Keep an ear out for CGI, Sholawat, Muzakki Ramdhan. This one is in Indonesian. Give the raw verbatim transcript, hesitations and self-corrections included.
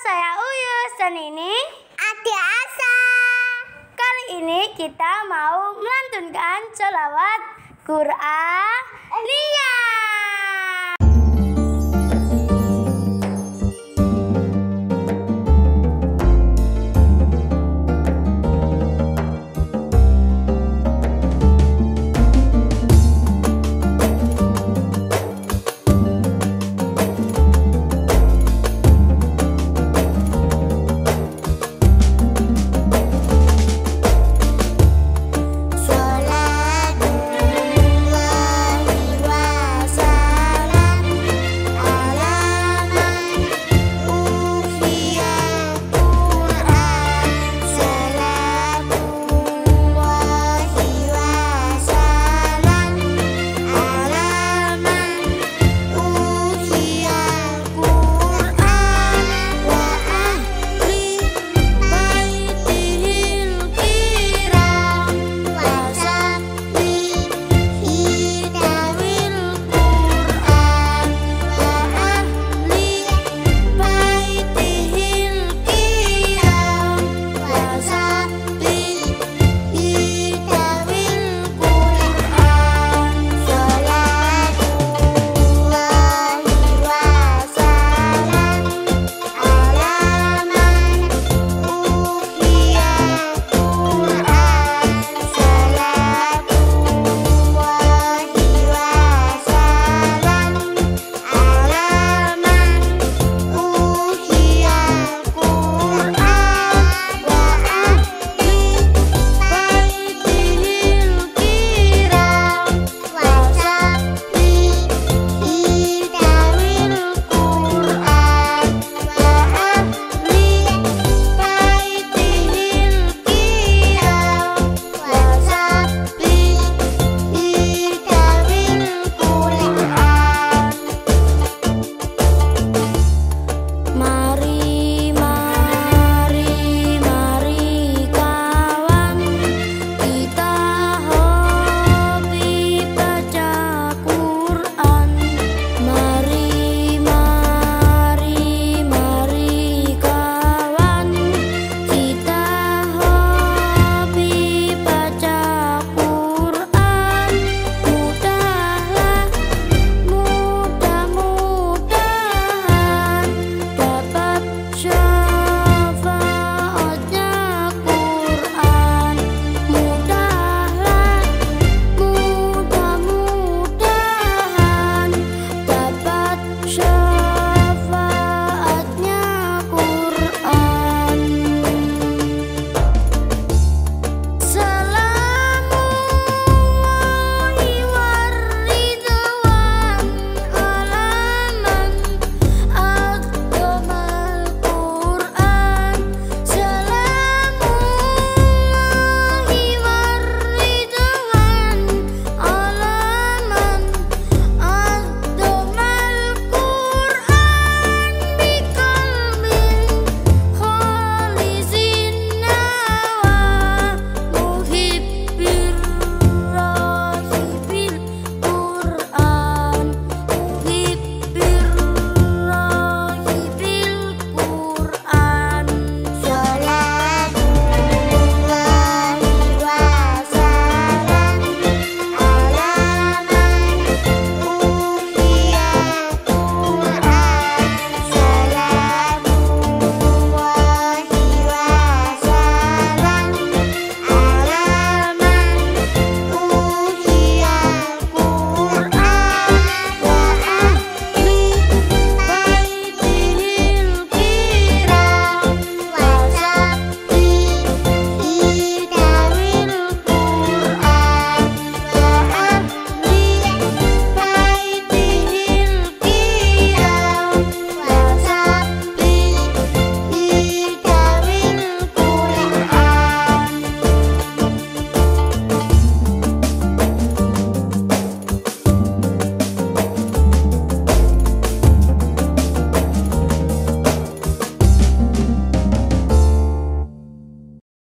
saya Uyus dan ini Adik Asa. Kali ini kita mau melantunkan sholawat Qur'aniyah.